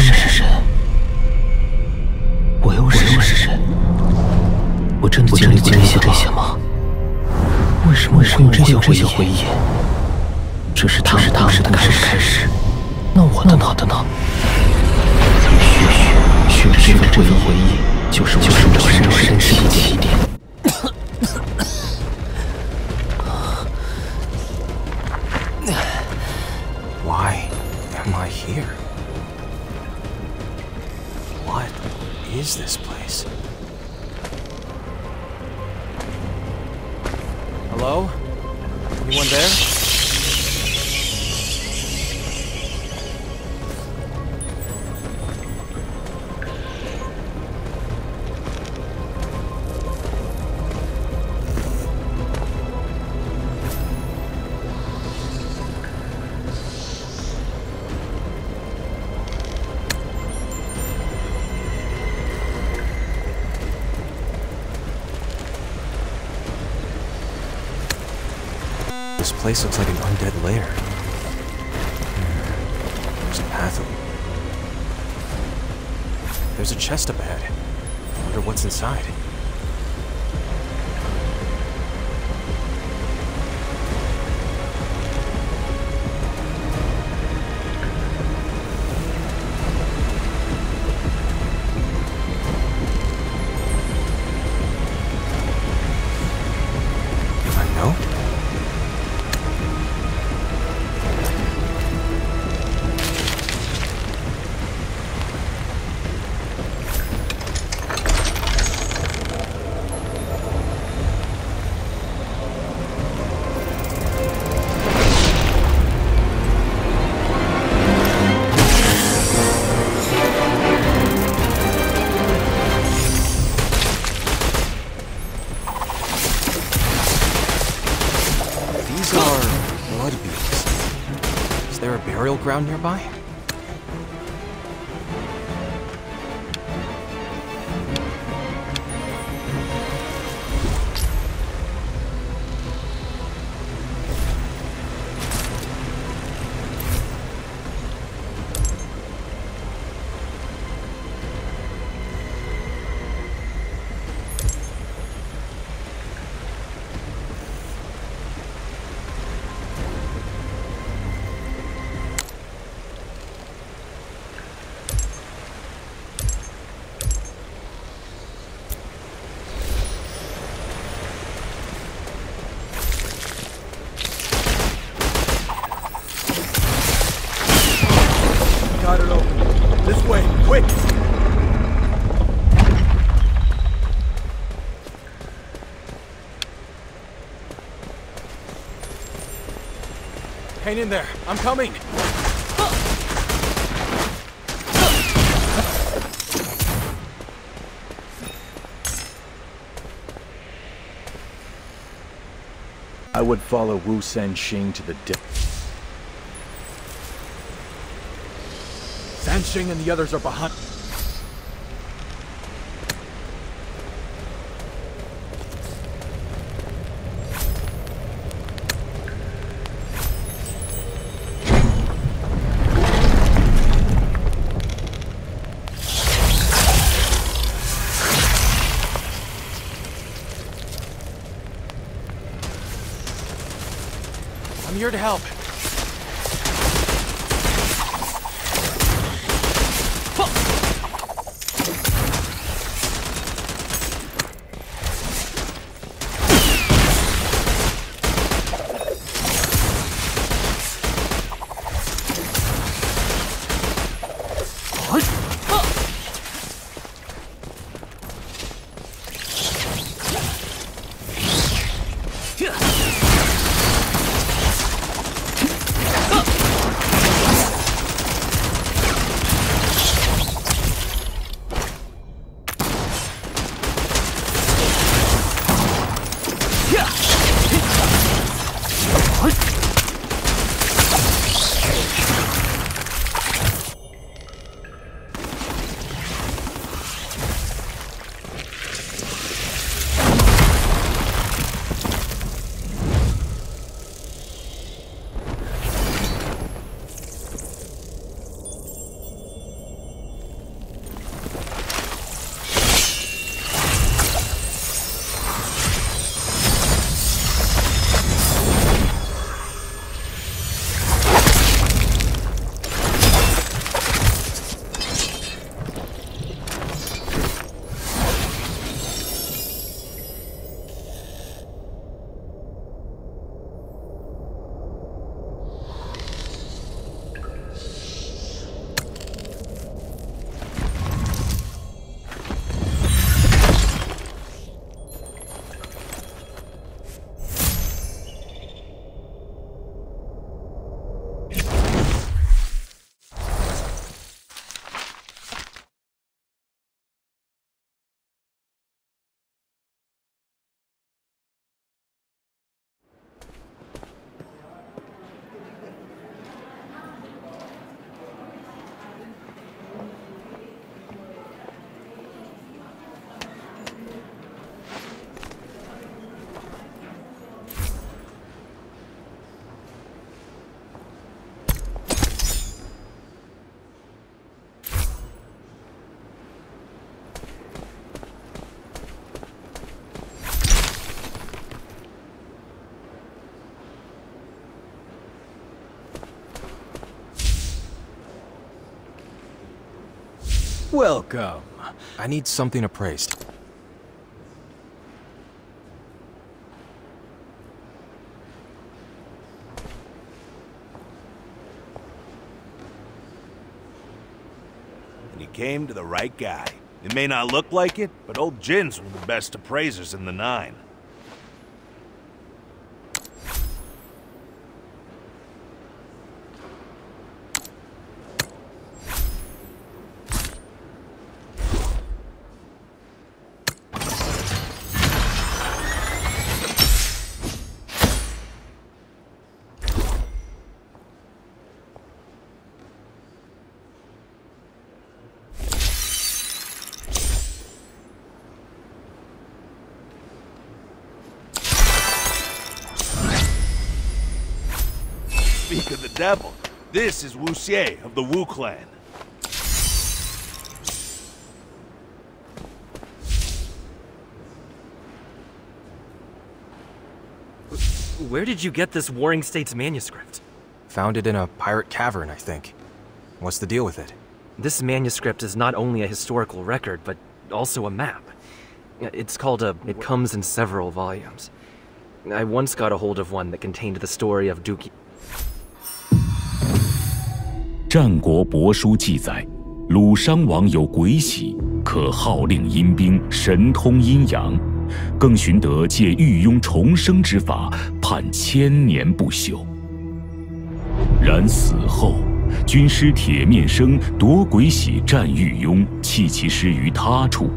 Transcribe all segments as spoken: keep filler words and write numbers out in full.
是是神，我又是神，我真的经历过这些吗？为什么为什么这些这些回忆？这是他们当时的开始。那我的脑的呢？血血血这份回忆，就是我就是我身上身世的起点。 Here. What is this place? Hello? Anyone there? This place looks like an undead lair. There's a path over. There's a chest up ahead. I wonder what's inside. Ground nearby? Hang in there. I'm coming. I would follow Wu Sanxing to the dip. Sanxing and the others are behind. Here to help. Welcome. I need something appraised. And he came to the right guy. It may not look like it, but old Jin's were the best appraisers in the nine. Speak of the devil. This is Wu Xie of the Wu Clan. Where did you get this Warring States manuscript? Found it in a pirate cavern, I think. What's the deal with it? This manuscript is not only a historical record, but also a map. It's called a... It comes in several volumes. I once got a hold of one that contained the story of Duke... 战国帛书记载，鲁殇王有鬼玺，可号令阴兵，神通阴阳，更寻得借狱庸重生之法，判千年不朽。然死后，军师铁面生夺鬼玺战狱庸，弃其尸于他处，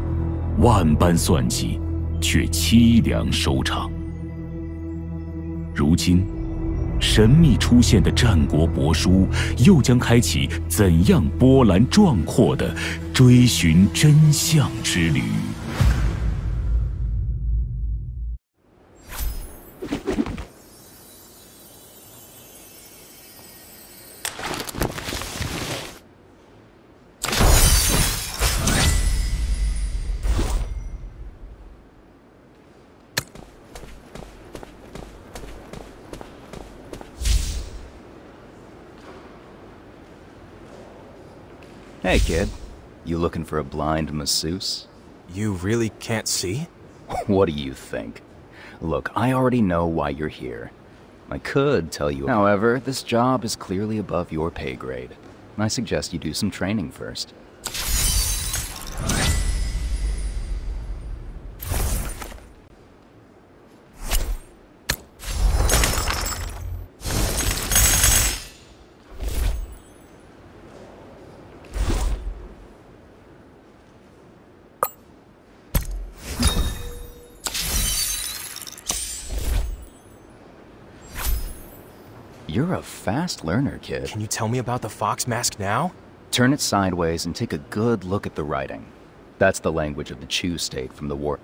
万般算计，却凄凉收场。如今。 神秘出现的战国帛书，又将开启怎样波澜壮阔的追寻真相之旅？Hey, kid. You looking for a blind masseuse? You really can't see? What do you think? Look, I already know why you're here. I could tell you... However, this job is clearly above your pay grade. I suggest you do some training first. You're a fast learner, kid. Can you tell me about the fox mask now? Turn it sideways and take a good look at the writing. That's the language of the Chu state from the war.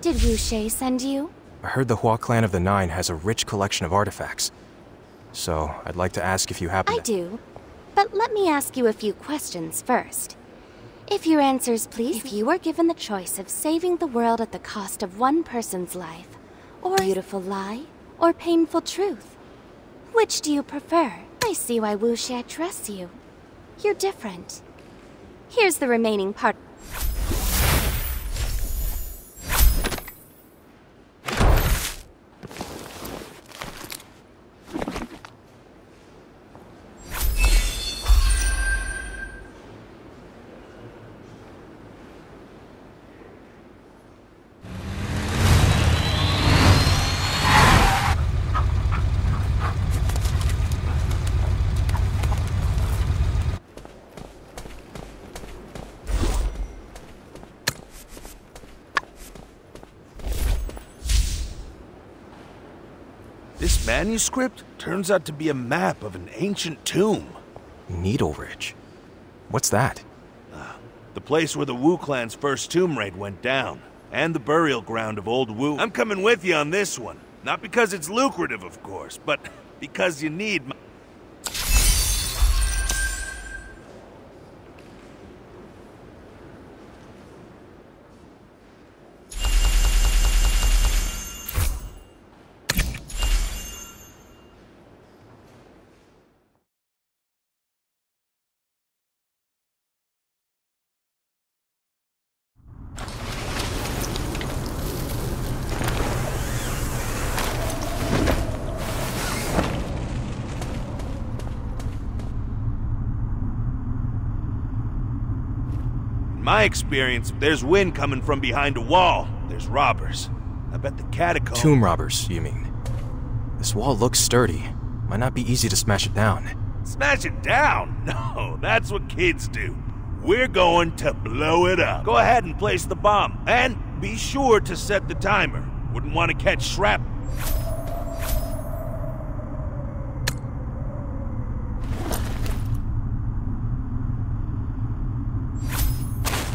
Did Wu Xie send you? I heard the Hua Clan of the Nine has a rich collection of artifacts. So, I'd like to ask if you happen to... I do, but let me ask you a few questions first. If your answers please... If you were given the choice of saving the world at the cost of one person's life, or beautiful lie, or painful truth, which do you prefer? I see why Wu Xie trusts you. You're different. Here's the remaining part... This manuscript turns out to be a map of an ancient tomb. Needle Ridge? What's that? Uh, the place where the Wu Clan's first tomb raid went down, and the burial ground of old Wu. I'm coming with you on this one. Not because it's lucrative, of course, but because you need my... my experience, there's wind coming from behind a wall. There's robbers. I bet the catacombs... Tomb robbers, you mean? This wall looks sturdy. Might not be easy to smash it down. Smash it down? No, that's what kids do. We're going to blow it up. Go ahead and place the bomb. And be sure to set the timer. Wouldn't want to catch shrapnel.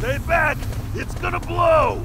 Stay back! It's gonna blow!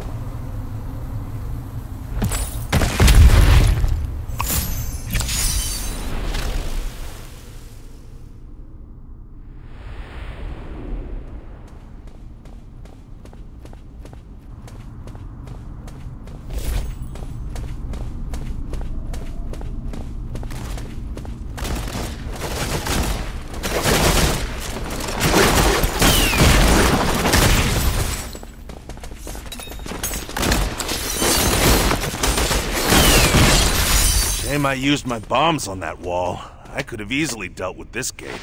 I used my bombs on that wall. I could have easily dealt with this gate.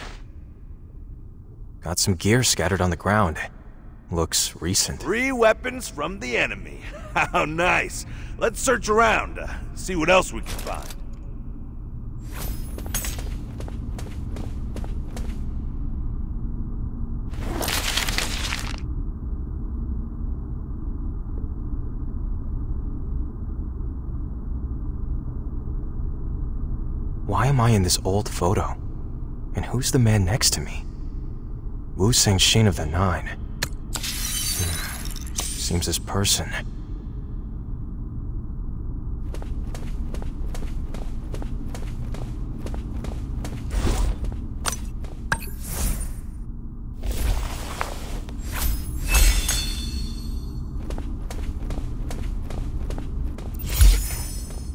Got some gear scattered on the ground. Looks recent. Three weapons from the enemy. How nice. Let's search around, uh, see what else we can find. Why am I in this old photo? And who's the man next to me? Wu Sanxing of the Nine. Hmm. Seems this person.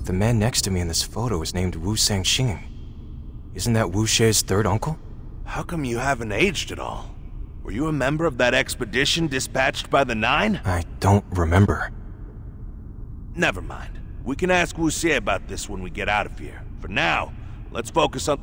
The man next to me in this photo is named Wu Sanxing. Isn't that Wu Xie's third uncle? How come you haven't aged at all? Were you a member of that expedition dispatched by the Nine? I don't remember. Never mind. We can ask Wu Xie about this when we get out of here. For now, let's focus on...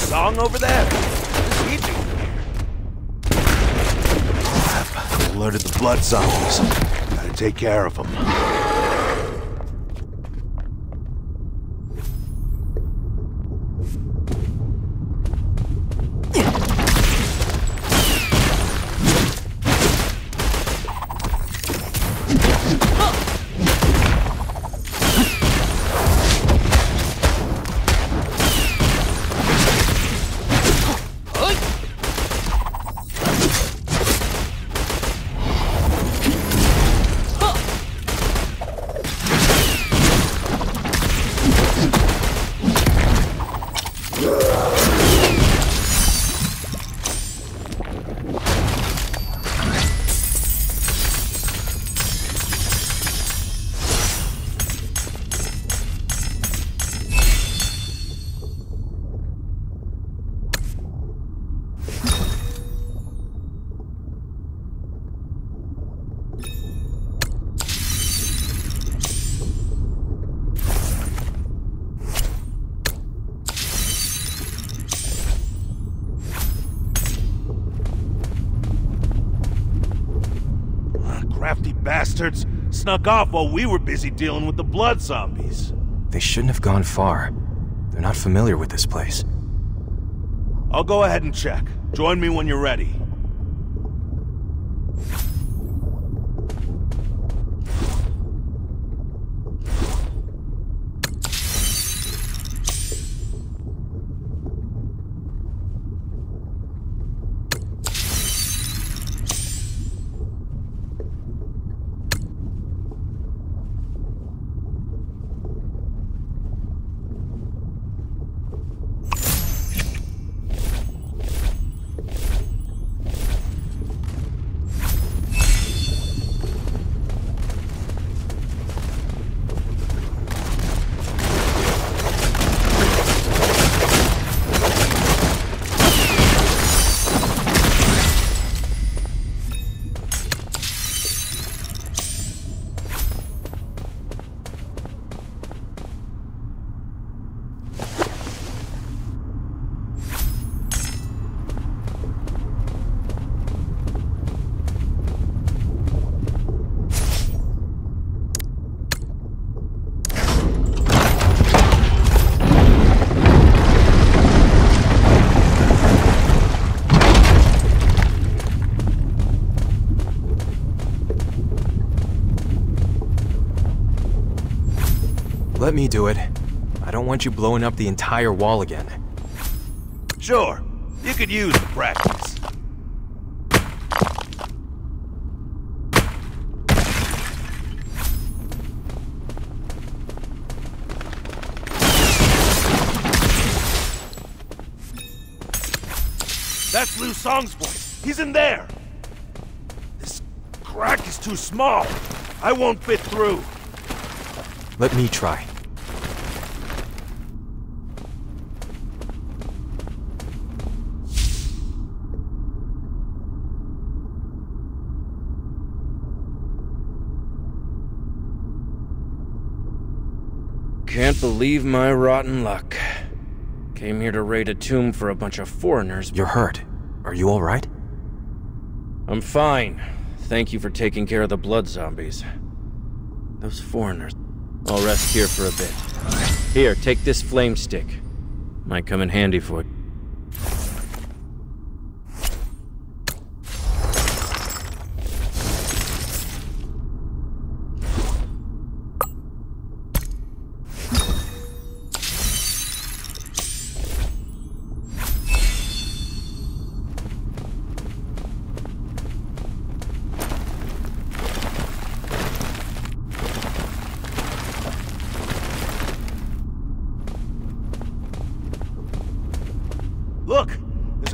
Song over there. What is he doing here? I've alerted the blood zombies. Gotta take care of them. Bastards snuck off while we were busy dealing with the blood zombies. They shouldn't have gone far. They're not familiar with this place. I'll go ahead and check. Join me when you're ready. Let me do it. I don't want you blowing up the entire wall again. Sure. You could use the practice. That's Liu Song's voice. He's in there. This crack is too small. I won't fit through. Let me try. Can't believe my rotten luck. Came here to raid a tomb for a bunch of foreigners. You're hurt. Are you all right? I'm fine. Thank you for taking care of the blood zombies. Those foreigners. I'll rest here for a bit. Here, take this flame stick. Might come in handy for you.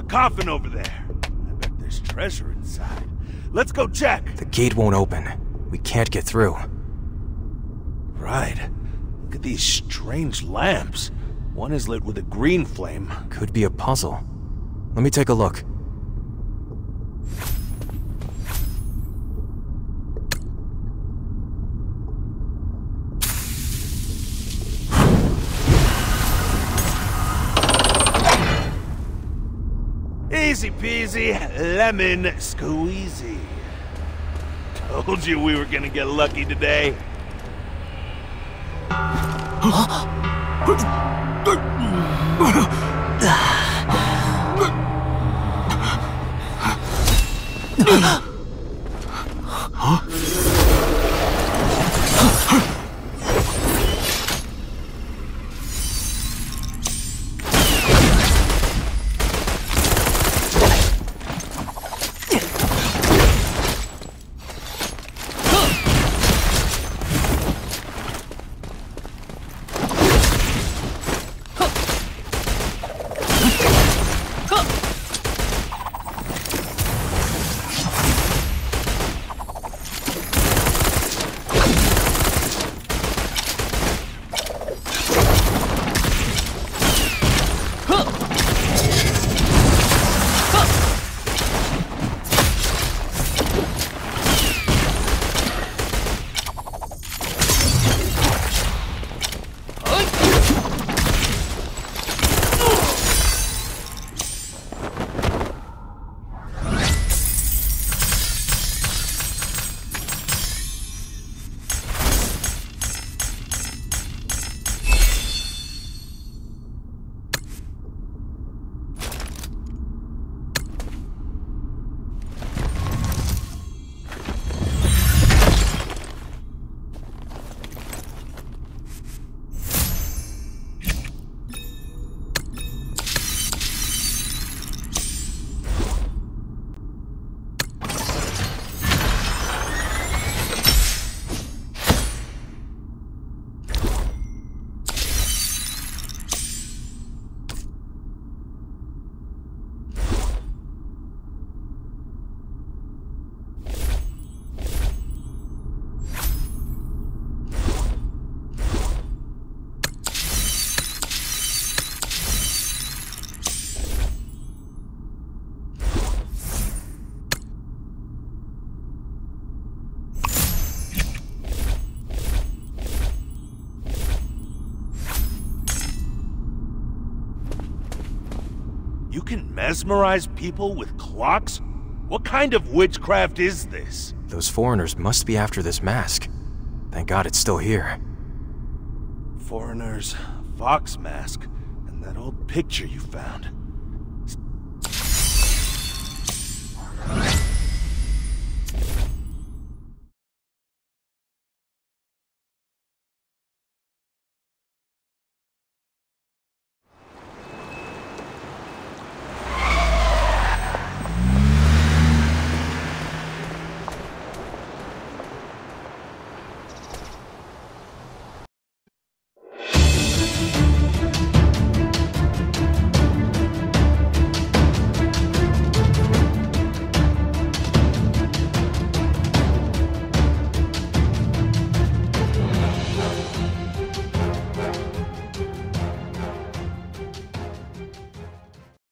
Coffin over there. I bet there's treasure inside. Let's go check. The gate won't open. We can't get through. Right. Look at these strange lamps. One is lit with a green flame. Could be a puzzle. Let me take a look. Easy peasy, lemon squeezy. Told you we were gonna get lucky today. You can mesmerize people with clocks? What kind of witchcraft is this? Those foreigners must be after this mask. Thank God it's still here. Foreigners, fox mask, and that old picture you found.